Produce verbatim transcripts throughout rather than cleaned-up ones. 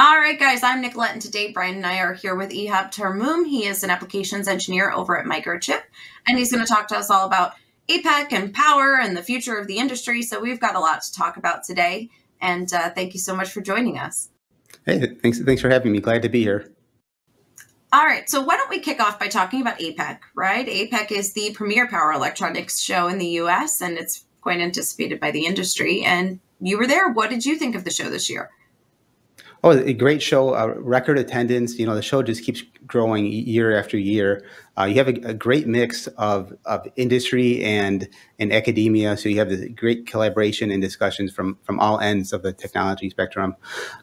All right, guys, I'm Nicolette, and today Brian and I are here with Ehab Tarmoom. He is an applications engineer over at Microchip, and he's going to talk to us all about APEC and power and the future of the industry. So we've got a lot to talk about today, and uh, thank you so much for joining us. Hey, thanks, thanks for having me. Glad to be here. All right, so why don't we kick off by talking about APEC, right? APEC is the premier power electronics show in the U S, and it's quite anticipated by the industry. And you were there. What did you think of the show this year? Oh, a great show, uh, record attendance. You know, the show just keeps growing year after year. Uh, you have a, a great mix of, of industry and, and academia. So you have this great collaboration and discussions from, from all ends of the technology spectrum.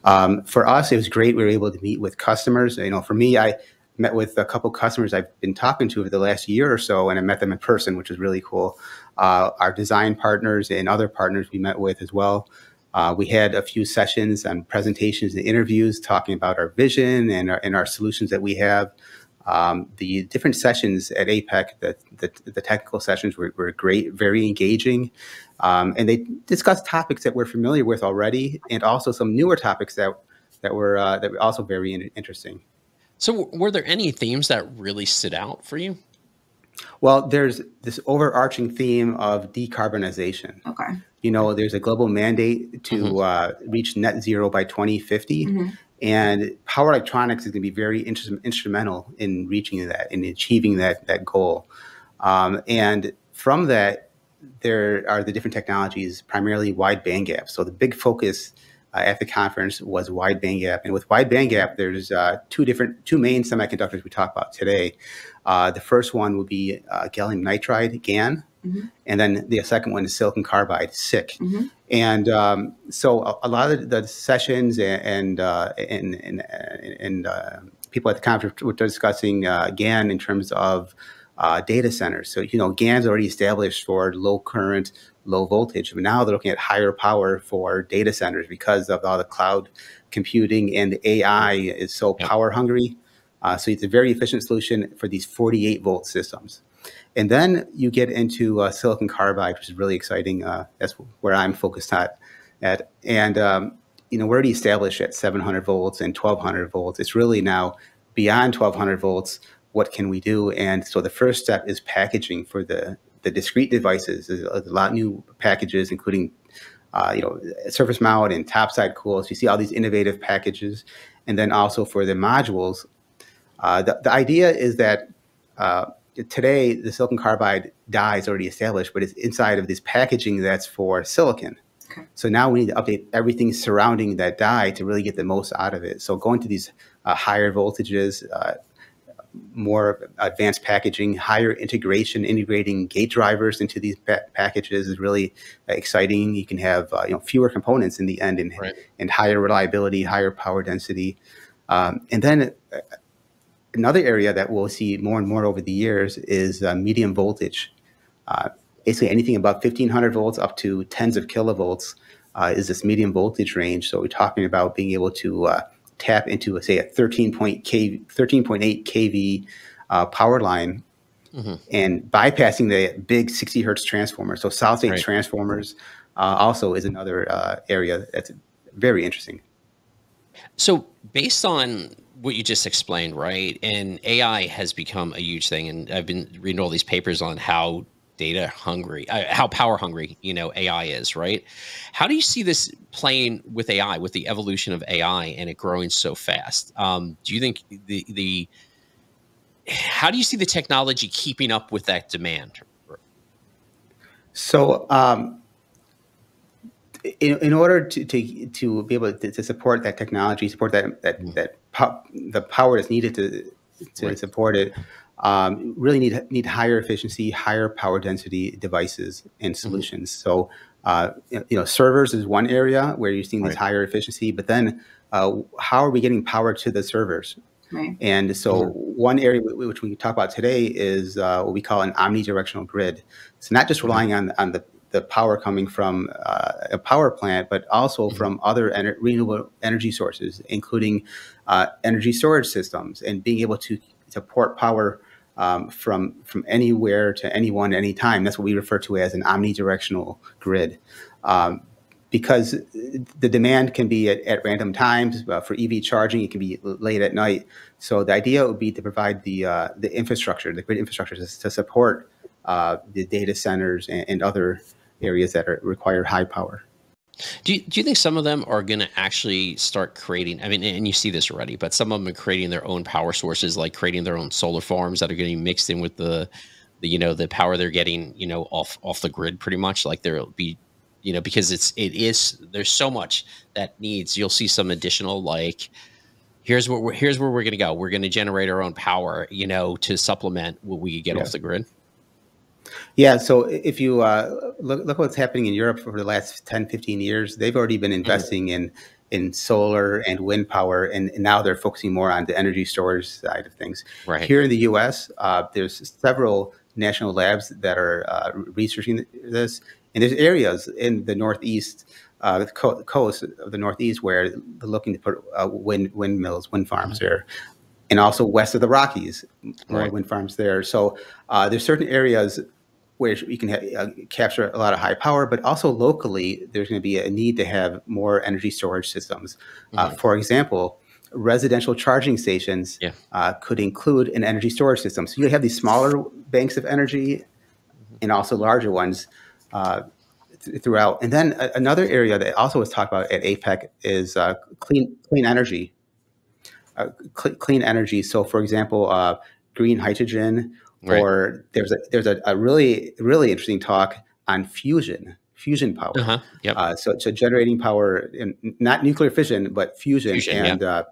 Um, for us, it was great. We were able to meet with customers. You know, for me, I met with a couple customers I've been talking to over the last year or so, and I met them in person, which was really cool. Uh, our design partners and other partners we met with as well. Uh, we had a few sessions and presentations and interviews talking about our vision and our, and our solutions that we have. Um, the different sessions at APEC, the, the, the technical sessions were, were great, very engaging. Um, and they discussed topics that we're familiar with already, and also some newer topics that, that, were, uh, that were also very in interesting. So were there any themes that really stood out for you? Well, there's this overarching theme of decarbonization. Okay. You know, there's a global mandate to mm-hmm. uh, reach net zero by twenty fifty, mm-hmm. and power electronics is going to be very inter instrumental in reaching that, in achieving that, that goal. Um, and from that, there are the different technologies, primarily wide bandgap. So the big focus uh, at the conference was wide bandgap. And with wide bandgap, there's uh, two different, two main semiconductors we talk about today. Uh, the first one would be uh, gallium nitride, GAN, mm-hmm. and then the second one is silicon carbide, SiC. Mm-hmm. And um, so a, a lot of the sessions and and uh, and, and, and uh, people at the conference were discussing uh, GAN in terms of uh, data centers. So you know, GAN's already established for low current, low voltage, but now they're looking at higher power for data centers because of all the cloud computing and A I is so yeah. power hungry. Uh, so it's a very efficient solution for these forty-eight volt systems. And then you get into uh, silicon carbide, which is really exciting. Uh, that's where I'm focused at. at. And, um, you know, we're already established at seven hundred volts and twelve hundred volts. It's really now beyond twelve hundred volts. What can we do? And so the first step is packaging for the, the discrete devices. There's a lot of new packages, including, uh, you know, surface mount and topside cool. So you see all these innovative packages. And then also for the modules, uh, the, the idea is that uh, today, the silicon carbide die is already established, but it's inside of this packaging that's for silicon. Okay. So now we need to update everything surrounding that die to really get the most out of it. So going to these uh, higher voltages, uh, more advanced packaging, higher integration, integrating gate drivers into these pa packages is really exciting. You can have uh, you know, fewer components in the end, and, right. and higher reliability, higher power density. Um, and then... Uh, Another area that we'll see more and more over the years is uh, medium voltage. Uh, basically anything above fifteen hundred volts up to tens of kilovolts uh, is this medium voltage range. So we're talking about being able to uh, tap into, say, a thirteen point eight K V uh, power line mm-hmm. and bypassing the big sixty hertz transformer. So solid state right. transformers uh, also is another uh, area that's very interesting. So based on what you just explained, right? And A I has become a huge thing. And I've been reading all these papers on how data hungry, uh, how power hungry, you know, A I is, right? How do you see this playing with A I, with the evolution of A I and it growing so fast? Um, do you think the, the, how do you see the technology keeping up with that demand? So, um, In, in order to, to, to be able to, to support that technology, support that, that, mm-hmm. that po the power that's needed to, to right. support it, um, really need, need higher efficiency, higher power density devices and solutions. Mm-hmm. So, uh, you know, servers is one area where you're seeing this right. higher efficiency, but then uh, how are we getting power to the servers? Right. And so mm-hmm. one area which we talk about today is uh, what we call an omnidirectional grid. So not just relying on, on the the power coming from uh, a power plant, but also mm-hmm. from other ener renewable energy sources, including uh, energy storage systems, and being able to support power um, from, from anywhere to anyone, anytime. That's what we refer to as an omnidirectional grid. Um, because the demand can be at, at random times. Uh, for E V charging, it can be late at night. So the idea would be to provide the, uh, the infrastructure, the grid infrastructure to, to support uh, the data centers and, and other areas that are, require high power. Do you, do you think some of them are going to actually start creating, I mean, and you see this already, but some of them are creating their own power sources, like creating their own solar farms that are getting mixed in with the, the you know, the power they're getting, you know, off, off the grid pretty much. Like there'll be, you know, because it's, it is, there's so much that needs, you'll see some additional, like, here's what we're, here's where we're going to go. We're going to generate our own power, you know, to supplement what we get yeah. off the grid. Yeah, so if you uh, look, look what's happening in Europe for the last ten, fifteen years, they've already been investing mm-hmm. in in solar and wind power, and, and now they're focusing more on the energy storage side of things. Right. Here in the U S, uh, there's several national labs that are uh, researching this, and there's areas in the Northeast, uh, the co coast of the Northeast, where they're looking to put uh, wind windmills, wind farms mm-hmm. there. And also west of the Rockies, more right. wind farms there. So uh, there's certain areas where you can have, uh, capture a lot of high power, but also locally, there's going to be a need to have more energy storage systems. Uh, mm-hmm. For example, residential charging stations yeah. uh, could include an energy storage system. So you have these smaller banks of energy mm-hmm. and also larger ones uh, th throughout. And then uh, another area that also was talked about at APEC is uh, clean, clean energy. Uh, cl clean energy. So, for example, uh, green hydrogen. Right. Or there's a, there's a, a really, really interesting talk on fusion, fusion power. Uh-huh. Yep. Uh, so, so generating power, in, not nuclear fission, but fusion. fusion and yeah. uh,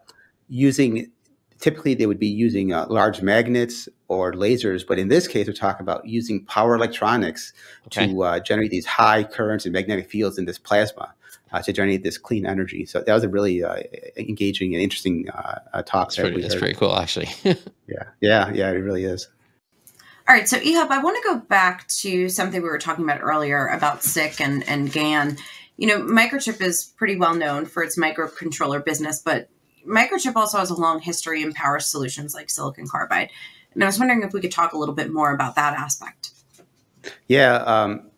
using, typically they would be using uh, large magnets or lasers. But in this case, we're talking about using power electronics okay. to uh, generate these high currents and magnetic fields in this plasma uh, to generate this clean energy. So that was a really uh, engaging and interesting uh, talk. That's, that pretty, that's pretty cool, actually. yeah, yeah, yeah, it really is. All right, so Ehab, I want to go back to something we were talking about earlier about S I C and, and GAN. You know, Microchip is pretty well known for its microcontroller business, but Microchip also has a long history in power solutions like silicon carbide. And I was wondering if we could talk a little bit more about that aspect. Yeah, um,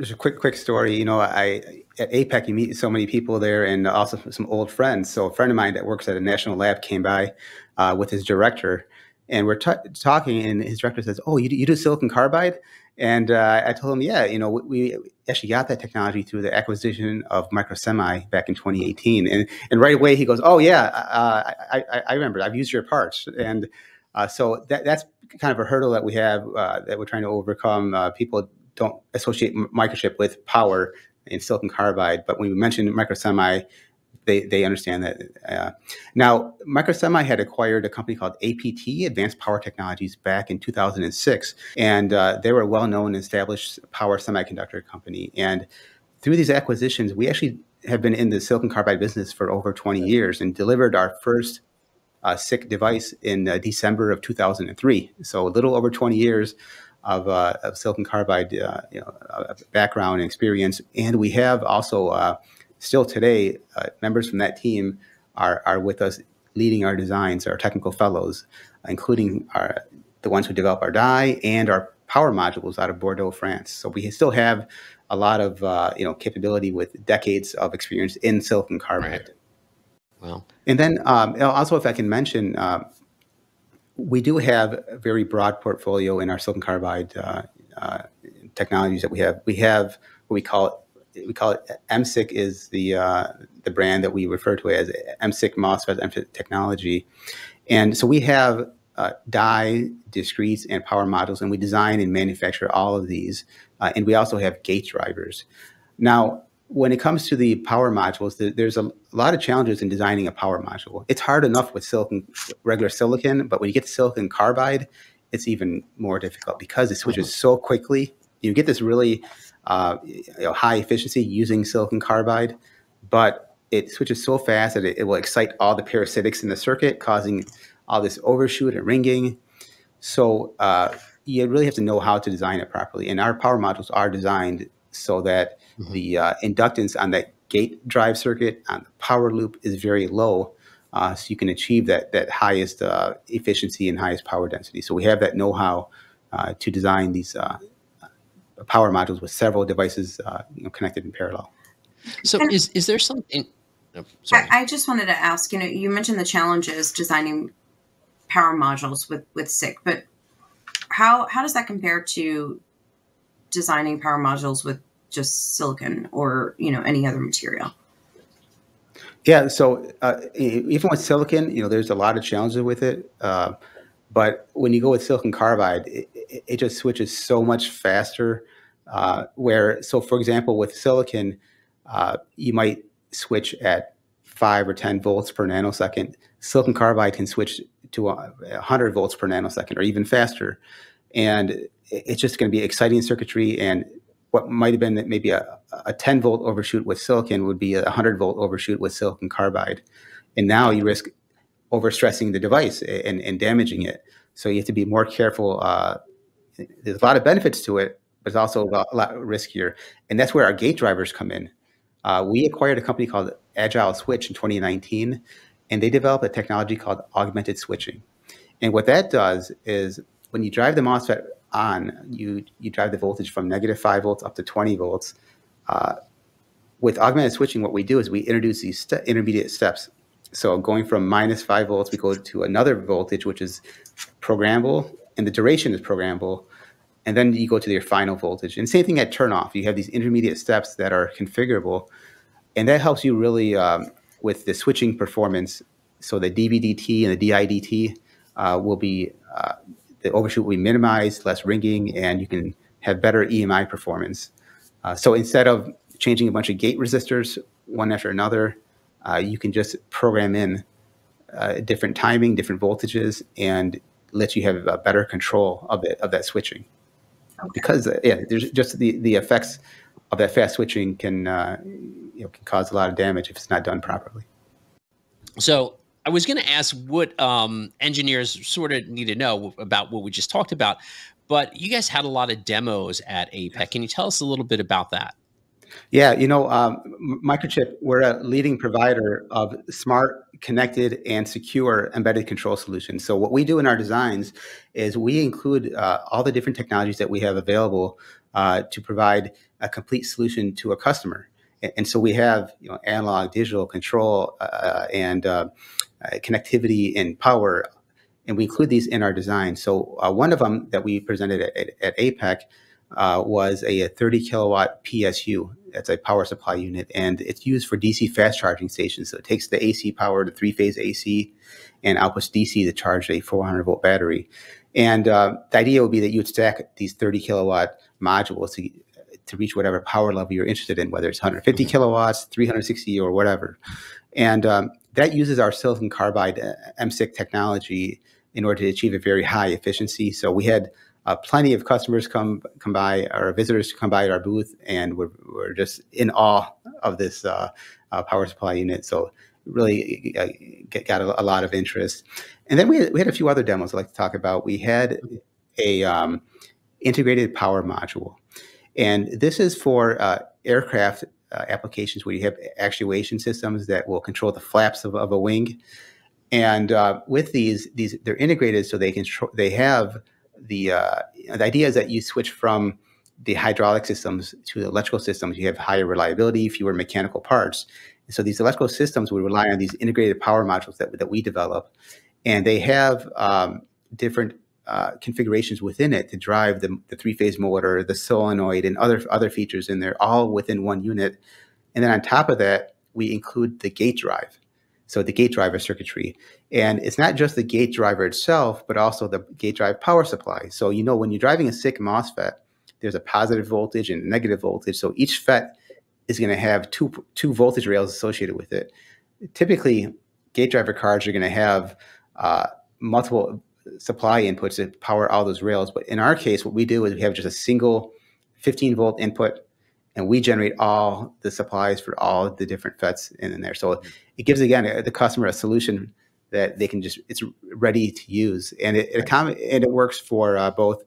just a quick, quick story. You know, I at APEC, you meet so many people there and also some old friends. So a friend of mine that works at a national lab came by uh, with his director. And we're talking, and his director says, "Oh, you do, you do silicon carbide?" And uh, I told him, "Yeah, you know, we, we actually got that technology through the acquisition of MicroSemi back in twenty eighteen." And and right away he goes, "Oh yeah, uh, I, I I remember. I've used your parts." And uh, so that that's kind of a hurdle that we have uh, that we're trying to overcome. Uh, people don't associate Microchip with power and silicon carbide, but when we mentioned MicroSemi, They, they understand that. Uh, now, MicroSemi had acquired a company called A P T, Advanced Power Technologies, back in two thousand six. And uh, they were a well-known established power semiconductor company. And through these acquisitions, we actually have been in the silicon carbide business for over twenty years and delivered our first uh, S I C device in uh, December of two thousand three. So a little over twenty years of, uh, of silicon carbide uh, you know, uh, background and experience. And we have also... Uh, Still today, uh, members from that team are, are with us leading our designs, our technical fellows, including our, the ones who develop our die and our power modules out of Bordeaux, France. So we still have a lot of uh, you know, capability with decades of experience in silicon carbide. Right. Wow. And then um, also, if I can mention, uh, we do have a very broad portfolio in our silicon carbide uh, uh, technologies that we have. We have what we call We call it M S I C is the uh, the brand that we refer to as M S I C MOSFET, M S I C technology, and so we have uh, die, discretes, and power modules, and we design and manufacture all of these, uh, and we also have gate drivers. Now, when it comes to the power modules, th there's a lot of challenges in designing a power module. It's hard enough with silicon, regular silicon, but when you get to silicon carbide, it's even more difficult because it switches so quickly. You get this really Uh, you know, high efficiency using silicon carbide, but it switches so fast that it, it will excite all the parasitics in the circuit, causing all this overshoot and ringing. So uh, you really have to know how to design it properly. And our power modules are designed so that mm-hmm. the uh, inductance on that gate drive circuit on the power loop is very low, uh, so you can achieve that, that highest uh, efficiency and highest power density. So we have that know-how uh, to design these uh, power modules with several devices uh, you know, connected in parallel. So and is is there something? No, sorry. I, I just wanted to ask. You know, you mentioned the challenges designing power modules with with S I C, but how how does that compare to designing power modules with just silicon or you know any other material? Yeah, so uh, even with silicon, you know, there's a lot of challenges with it. Uh, but when you go with silicon carbide, it, it, it just switches so much faster. Uh, where, so for example, with silicon, uh, you might switch at five or ten volts per nanosecond. Silicon carbide can switch to one hundred volts per nanosecond or even faster. And it's just going to be exciting circuitry, and what might have been that maybe a, a ten volt overshoot with silicon would be a one hundred volt overshoot with silicon carbide. And now you risk overstressing the device and, and damaging it. So you have to be more careful. Uh, there's a lot of benefits to it, but it's also a lot riskier. And that's where our gate drivers come in. Uh, we acquired a company called Agile Switch in twenty nineteen, and they developed a technology called augmented switching. And what that does is when you drive the MOSFET on, you, you drive the voltage from negative five volts up to twenty volts. Uh, with augmented switching, what we do is we introduce these st intermediate steps. So going from minus five volts, we go to another voltage, which is programmable, and the duration is programmable. And then you go to your final voltage. And same thing at turn-off. You have these intermediate steps that are configurable, and that helps you really um, with the switching performance. So the D V D T and the D I D T uh, will be, uh, the overshoot will be minimized, less ringing, and you can have better E M I performance. Uh, so instead of changing a bunch of gate resistors one after another, uh, you can just program in uh, different timing, different voltages, and let you have a better control of it, of that switching. Okay. Because uh, yeah, there's just the, the effects of that fast switching can, uh, you know, can cause a lot of damage if it's not done properly. So I was going to ask what um, engineers sort of need to know about what we just talked about, but you guys had a lot of demos at APEC. Can you tell us a little bit about that? Yeah, you know, um, Microchip, we're a leading provider of smart, connected, and secure embedded control solutions. So what we do in our designs is we include uh, all the different technologies that we have available uh, to provide a complete solution to a customer. And, and so we have, you know, analog, digital, control, uh, and uh, Uh, connectivity and power, and we include these in our design. So uh, one of them that we presented at, at, at APEC uh, was a, a thirty kilowatt P S U. That's a power supply unit, and it's used for D C fast charging stations. So it takes the A C power, the three-phase A C, and outputs D C to charge a four hundred volt battery. And uh, the idea would be that you would stack these thirty kilowatt modules to, to reach whatever power level you're interested in, whether it's one hundred fifty kilowatts, three hundred sixty, or whatever. And um, that uses our silicon carbide uh, M S I C technology in order to achieve a very high efficiency. So we had uh, plenty of customers come come by, or visitors come by at our booth, and we're, we're just in awe of this uh, uh, power supply unit. So really uh, get, got a, a lot of interest. And then we had, we had a few other demos I'd like to talk about. We had a um, integrated power module, and this is for uh, aircraft Uh, applications where you have actuation systems that will control the flaps of, of a wing, and uh, with these, these they're integrated, so they control. They have the uh, the idea is that you switch from the hydraulic systems to the electrical systems. You have higher reliability, fewer mechanical parts. And so these electrical systems would rely on these integrated power modules that that we develop, and they have um, different uh, configurations within it to drive the, the three-phase motor, the solenoid, and other other features in there, all within one unit. And then on top of that, we include the gate drive, so the gate driver circuitry. And it's not just the gate driver itself, but also the gate drive power supply. So you know when you're driving a S I C MOSFET, there's a positive voltage and a negative voltage. So each FET is going to have two two voltage rails associated with it. Typically, gate driver cards are going to have uh, multiple supply inputs to power all those rails. But in our case, what we do is we have just a single fifteen volt input, and we generate all the supplies for all the different FETs in there. So it gives, again, the customer a solution that they can just, it's ready to use. And it, it, and it works for uh, both,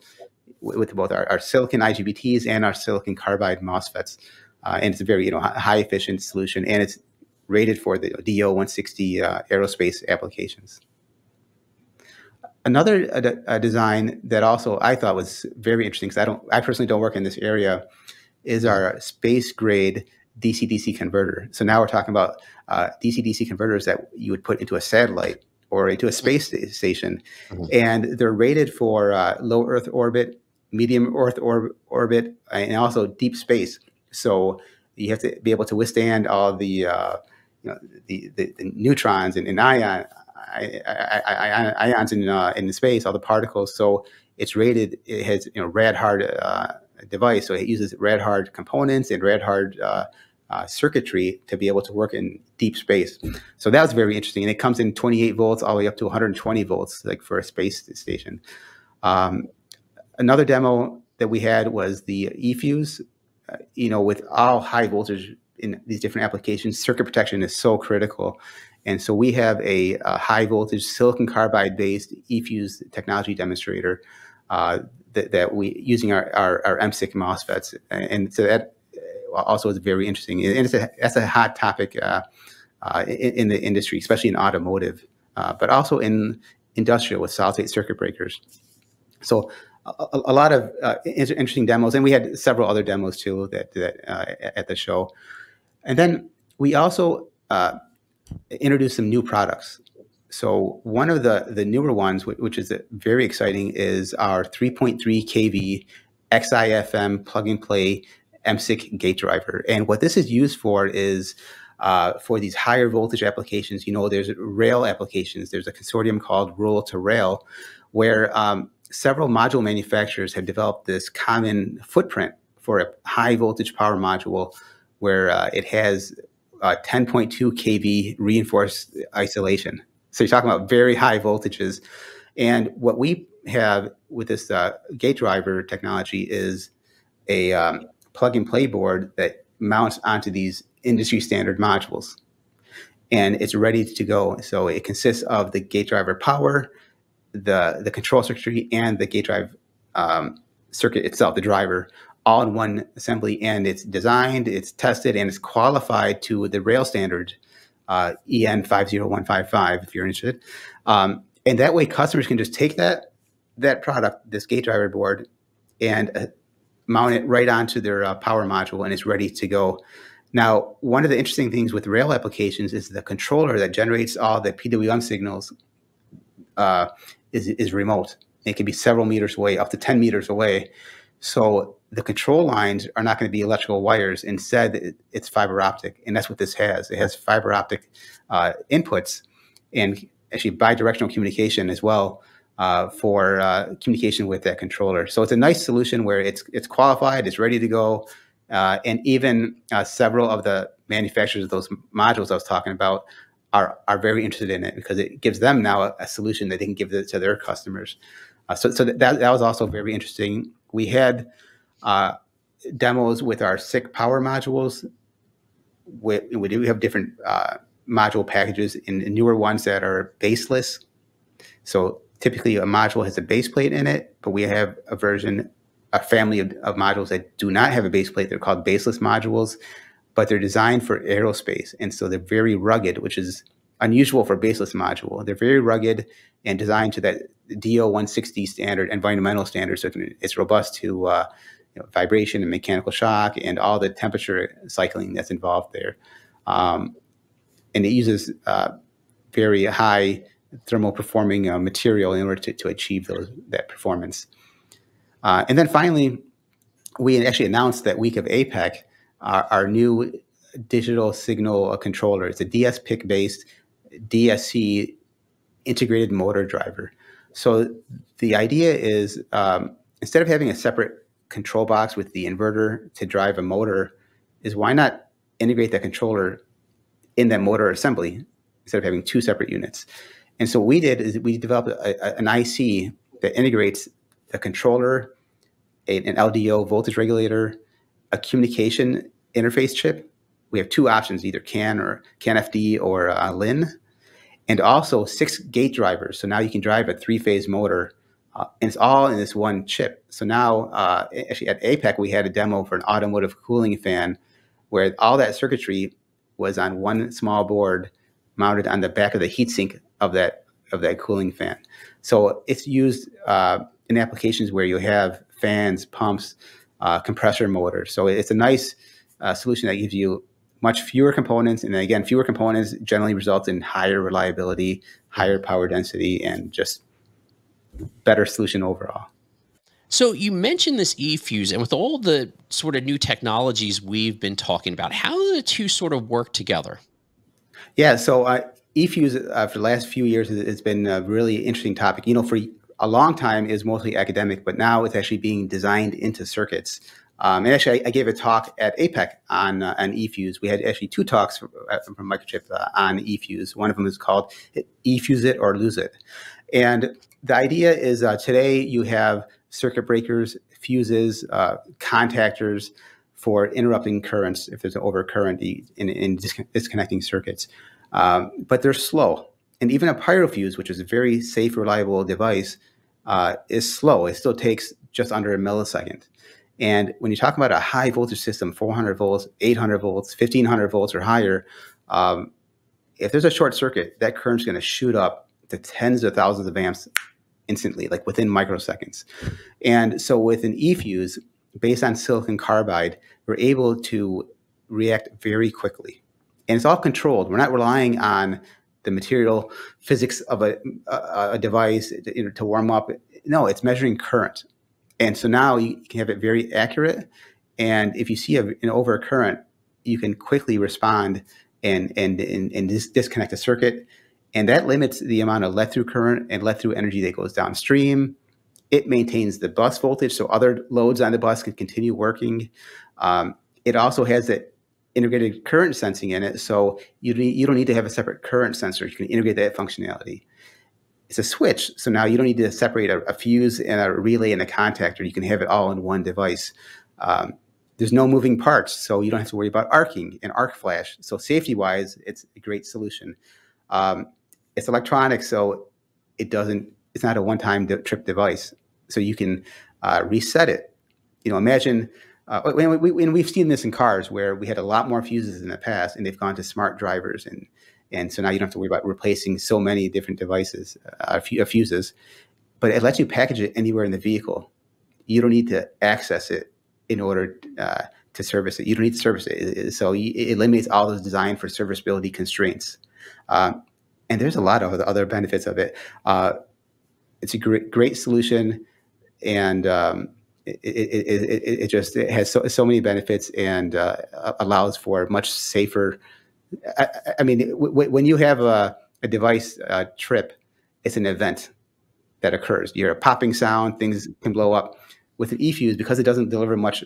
with both our, our silicon I G B Ts and our silicon carbide MOSFETs. Uh, and it's a very, you know, high efficient solution, and it's rated for the D O one sixty uh, aerospace applications. Another a, a design that also I thought was very interesting, because I don't, I personally don't work in this area, is our space grade D C D C converter. So now we're talking about D C D C uh, converters that you would put into a satellite or into a space station. Mm-hmm. And they're rated for uh, low Earth orbit, medium Earth orb orbit, and also deep space. So you have to be able to withstand all the, uh, you know, the, the, the neutrons and, and ion, I, I, I, I, ions in, uh, in the space, all the particles. So it's rated, it has, you know, rad hard uh, device. So it uses rad hard components and rad hard uh, uh, circuitry to be able to work in deep space. So that was very interesting. And it comes in twenty-eight volts all the way up to one hundred twenty volts, like for a space station. Um, another demo that we had was the eFuse. Uh, you know, with all high voltage in these different applications, circuit protection is so critical. And so we have a, a high voltage silicon carbide based eFuse technology demonstrator uh, that, that we using our, our, our M SIC MOSFETs. And so that also is very interesting. And it's a, that's a hot topic uh, uh, in, in the industry, especially in automotive, uh, but also in industrial with solid state circuit breakers. So a, a lot of uh, interesting demos. And we had several other demos too that, that uh, at the show. And then we also, uh, introduce some new products. So one of the, the newer ones, which is very exciting, is our three point three K V X I F M plug-and-play M SIC gate driver. And what this is used for is uh, for these higher voltage applications. You know, there's rail applications. There's a consortium called Roll-to-Rail, where um, several module manufacturers have developed this common footprint for a high voltage power module where uh, it has ten point two K V reinforced isolation. So you're talking about very high voltages. And what we have with this uh, gate driver technology is a um, plug and play board that mounts onto these industry standard modules. And it's ready to go. So it consists of the gate driver power, the, the control circuitry, and the gate drive um, circuit itself, the driver, all in one assembly, and it's designed, it's tested, and it's qualified to the rail standard, uh, E N five oh one five five, if you're interested. Um, and that way customers can just take that, that product, this gate driver board, and uh, mount it right onto their uh, power module, and it's ready to go. Now, one of the interesting things with rail applications is the controller that generates all the P W M signals uh, is, is remote. It can be several meters away, up to ten meters away. So the control lines are not going to be electrical wires. Instead, it's fiber optic, and that's what this has. It has fiber optic uh, inputs and actually bidirectional communication as well uh, for uh, communication with that controller. So it's a nice solution where it's it's qualified, it's ready to go, uh, and even uh, several of the manufacturers of those modules I was talking about are are very interested in it because it gives them now a, a solution that they can give to their customers. Uh, so so that that was also very interesting. We had uh, demos with our S I C power modules. We, we do have different uh, module packages and newer ones that are baseless. So typically a module has a base plate in it, but we have a version, a family of, of modules that do not have a base plate. They're called baseless modules, but they're designed for aerospace. And so they're very rugged, which is unusual for a baseless module. They're very rugged and designed to that D O one sixty standard, environmental standard, so it's robust to uh, you know, vibration and mechanical shock and all the temperature cycling that's involved there. Um, and it uses uh, very high thermal performing uh, material in order to, to achieve those, that performance. Uh, and then finally, we actually announced that week of APEC, uh, our new digital signal controller. It's a D S P I C based D S C integrated motor driver. So the idea is um, instead of having a separate control box with the inverter to drive a motor, is why not integrate that controller in that motor assembly instead of having two separate units? And so what we did is we developed a, a, an I C that integrates the controller, a, an L D O voltage regulator, a communication interface chip. We have two options, either C A N or C A N F D or uh, L I N. And also six gate drivers. So now you can drive a three-phase motor, uh, and it's all in this one chip. So now, uh, actually at APEC, we had a demo for an automotive cooling fan where all that circuitry was on one small board mounted on the back of the heatsink of that, of that cooling fan. So it's used uh, in applications where you have fans, pumps, uh, compressor motors. So it's a nice a solution that gives you much fewer components. And again, fewer components generally result in higher reliability, higher power density, and just better solution overall. So you mentioned this eFuse, and with all the sort of new technologies we've been talking about, how do the two sort of work together? Yeah, so uh, eFuse uh, for the last few years has been a really interesting topic. You know, for a long time it was mostly academic, but now it's actually being designed into circuits. Um, and actually, I, I gave a talk at APEC on uh, on eFuse. We had actually two talks from, from Microchip uh, on eFuse. One of them is called "eFuse It or Lose It," and the idea is uh, today you have circuit breakers, fuses, uh, contactors for interrupting currents if there's an overcurrent in, in disconnecting circuits. Um, but they're slow. And even a pyrofuse, which is a very safe, reliable device, uh, is slow. It still takes just under a millisecond. And when you talk about a high voltage system, four hundred volts, eight hundred volts, fifteen hundred volts or higher, um, if there's a short circuit, that current's going to shoot up to tens of thousands of amps instantly, like within microseconds. And so with an eFuse, based on silicon carbide, we're able to react very quickly. And it's all controlled. We're not relying on the material physics of a, a, a device to, to warm up. No, it's measuring current. And so now you can have it very accurate. And if you see a, an overcurrent, you can quickly respond and, and, and, and dis disconnect the circuit. And that limits the amount of let-through current and let-through energy that goes downstream. It maintains the bus voltage, so other loads on the bus can continue working. Um, it also has that integrated current sensing in it, so you, you don't need to have a separate current sensor. You can integrate that functionality. It's a switch, so now you don't need to separate a, a fuse and a relay and a contactor. You can have it all in one device. Um, there's no moving parts, so you don't have to worry about arcing and arc flash. So safety-wise, it's a great solution. Um, It's electronic, so it doesn't. It's not a one-time trip device, so you can uh, reset it. You know, imagine. Uh, and, we, and we've seen this in cars where we had a lot more fuses in the past, and they've gone to smart drivers, and and so now you don't have to worry about replacing so many different devices, uh, fuses. But it lets you package it anywhere in the vehicle. You don't need to access it in order uh, to service it. You don't need to service it, so it eliminates all those design for serviceability constraints. Um, And there's a lot of other benefits of it. Uh, it's a great, great solution, and um, it, it, it, it just it has so, so many benefits and uh, allows for much safer. I, I mean, w when you have a, a device uh, trip, it's an event that occurs. You hear a popping sound, things can blow up. With an eFuse, because it doesn't deliver much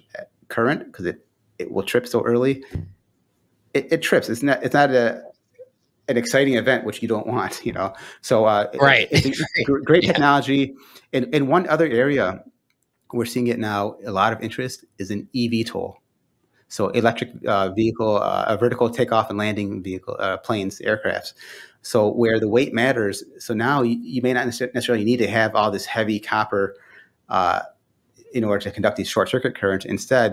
current, because it, it will trip so early, it, it trips. It's not. It's not a an exciting event, which you don't want, you know? So uh, right. It's great technology. Yeah. And, and one other area we're seeing it now, a lot of interest, is in eVTOL. So electric uh, vehicle, uh, a vertical takeoff and landing vehicle, uh, planes, aircrafts. So where the weight matters. So now you, you may not necessarily need to have all this heavy copper uh, in order to conduct these short circuit currents. Instead,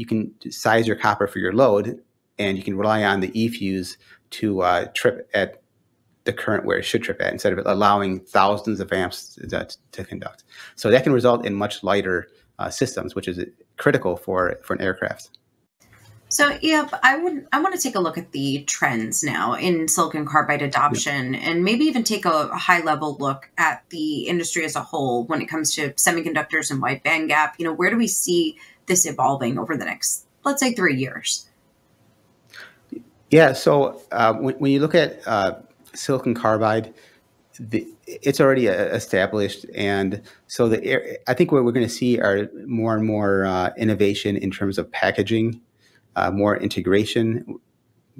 you can size your copper for your load, and you can rely on the eFuse to uh, trip at the current where it should trip at, instead of allowing thousands of amps to, to conduct. So that can result in much lighter uh, systems, which is critical for for an aircraft. So, yeah, I would I want to take a look at the trends now in silicon carbide adoption, yeah, and maybe even take a high level look at the industry as a whole when it comes to semiconductors and wide bandgap. You know, where do we see this evolving over the next, let's say, three years? Yeah, so uh, when, when you look at uh, silicon carbide, the, it's already uh, established, and so the I think what we're going to see are more and more uh, innovation in terms of packaging, uh, more integration,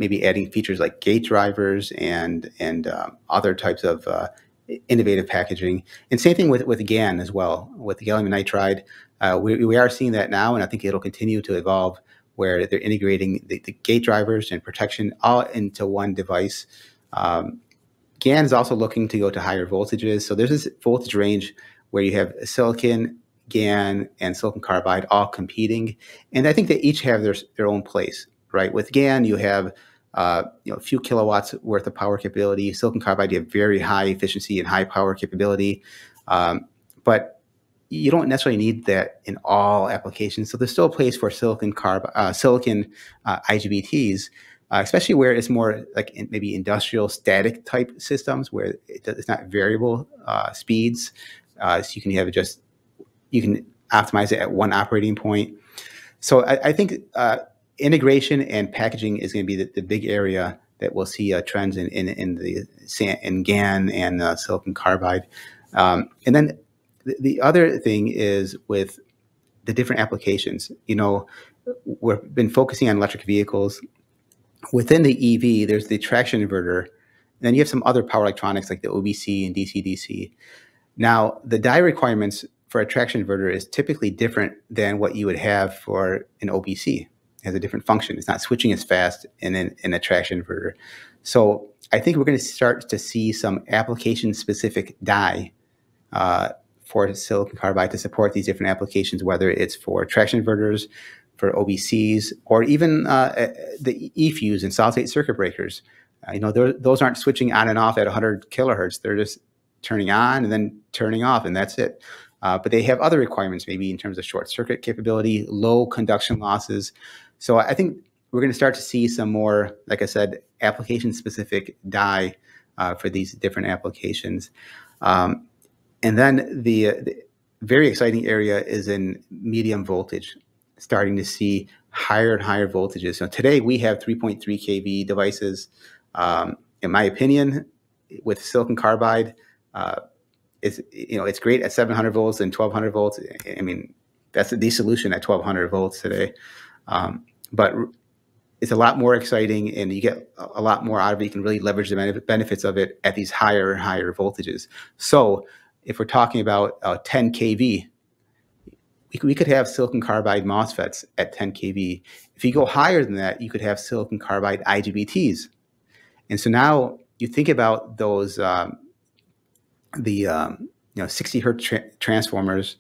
maybe adding features like gate drivers and and uh, other types of uh, innovative packaging. And same thing with with GAN as well, with the gallium nitride. Uh, we we are seeing that now, and I think it'll continue to evolve, where they're integrating the, the gate drivers and protection all into one device. Um, GAN is also looking to go to higher voltages. So there's this voltage range where you have silicon, GAN, and silicon carbide all competing. And I think they each have their, their own place, right? With GAN, you have uh, you know, a few kilowatts worth of power capability. Silicon carbide, you have very high efficiency and high power capability. Um, but you don't necessarily need that in all applications. So there's still a place for silicon carb, uh, silicon uh, I G B Ts, uh, especially where it's more like in maybe industrial static type systems where it, it's not variable uh, speeds. Uh, so you can have it just, you can optimize it at one operating point. So I, I think uh, integration and packaging is going to be the, the big area that we'll see uh, trends in, in, in the in GAN and uh, silicon carbide. Um, and then the, the other thing is with the different applications. You know, we've been focusing on electric vehicles. Within the E V, there's the traction inverter. And then you have some other power electronics like the O B C and D C D C. Now, the die requirements for a traction inverter is typically different than what you would have for an O B C. Has a different function. It's not switching as fast in an, in a traction inverter. So I think we're going to start to see some application-specific die uh, for silicon carbide to support these different applications, whether it's for traction inverters, for O B Cs, or even uh, the eFuse and solid-state circuit breakers. Uh, you know, those aren't switching on and off at one hundred kilohertz. They're just turning on and then turning off, and that's it. Uh, but they have other requirements, maybe in terms of short circuit capability, low conduction losses. So I think we're going to start to see some more, like I said, application-specific die uh, for these different applications. Um, and then the, the very exciting area is in medium voltage, starting to see higher and higher voltages. So today we have three point three K V devices. Um, in my opinion, with silicon carbide, uh, it's, you know, it's great at seven hundred volts and twelve hundred volts. I mean, that's the solution at twelve hundred volts today. Um, but it's a lot more exciting, and you get a lot more out of it. You can really leverage the benefits of it at these higher and higher voltages. So if we're talking about uh, ten K V, we could have silicon carbide MOSFETs at ten K V. If you go higher than that, you could have silicon carbide I G B Ts. And so now you think about those, um, the um, you know, sixty hertz tra transformers.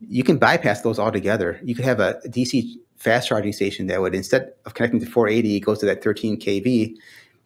You can bypass those altogether. You could have a D C fast charging station that would, instead of connecting to four eighty, it goes to that thirteen K V,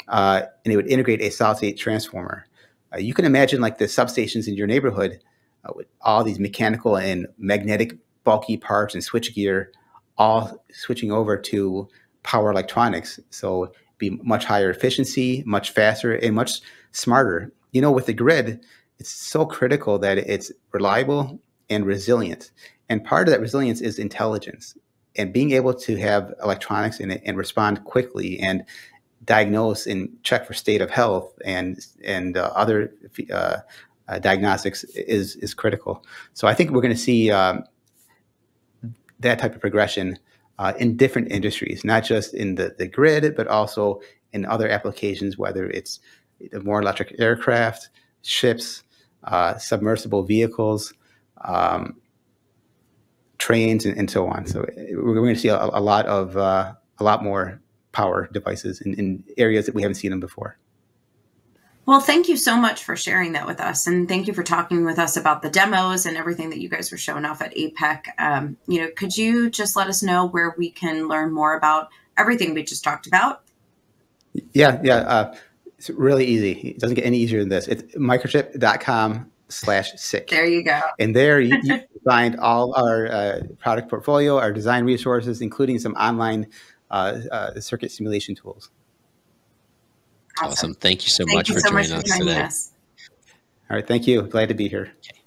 uh, and it would integrate a solid state transformer. Uh, you can imagine like the substations in your neighborhood uh, with all these mechanical and magnetic bulky parts and switch gear, all switching over to power electronics. So it'd be much higher efficiency, much faster, and much smarter. You know, with the grid, it's so critical that it's reliable and resilient. And part of that resilience is intelligence. And being able to have electronics in it and respond quickly and diagnose and check for state of health and and uh, other uh, uh, diagnostics is is critical. So I think we're going to see um, that type of progression uh, in different industries, not just in the the grid, but also in other applications, whether it's more electric aircraft, ships, uh, submersible vehicles, Um, trains and, and so on. So we're going to see a, a lot of uh, a lot more power devices in, in areas that we haven't seen them before. Well, thank you so much for sharing that with us, and thank you for talking with us about the demos and everything that you guys were showing off at APEC. Um, you know, could you just let us know where we can learn more about everything we just talked about? Yeah, yeah, uh, it's really easy. It doesn't get any easier than this. It's microchip dot com. slash sick. There you go. And there you, you find all our uh, product portfolio, our design resources, including some online uh, uh, circuit simulation tools. Awesome. awesome. Thank you so thank much you for so joining much us for joining today. Us. All right. Thank you. Glad to be here. Okay.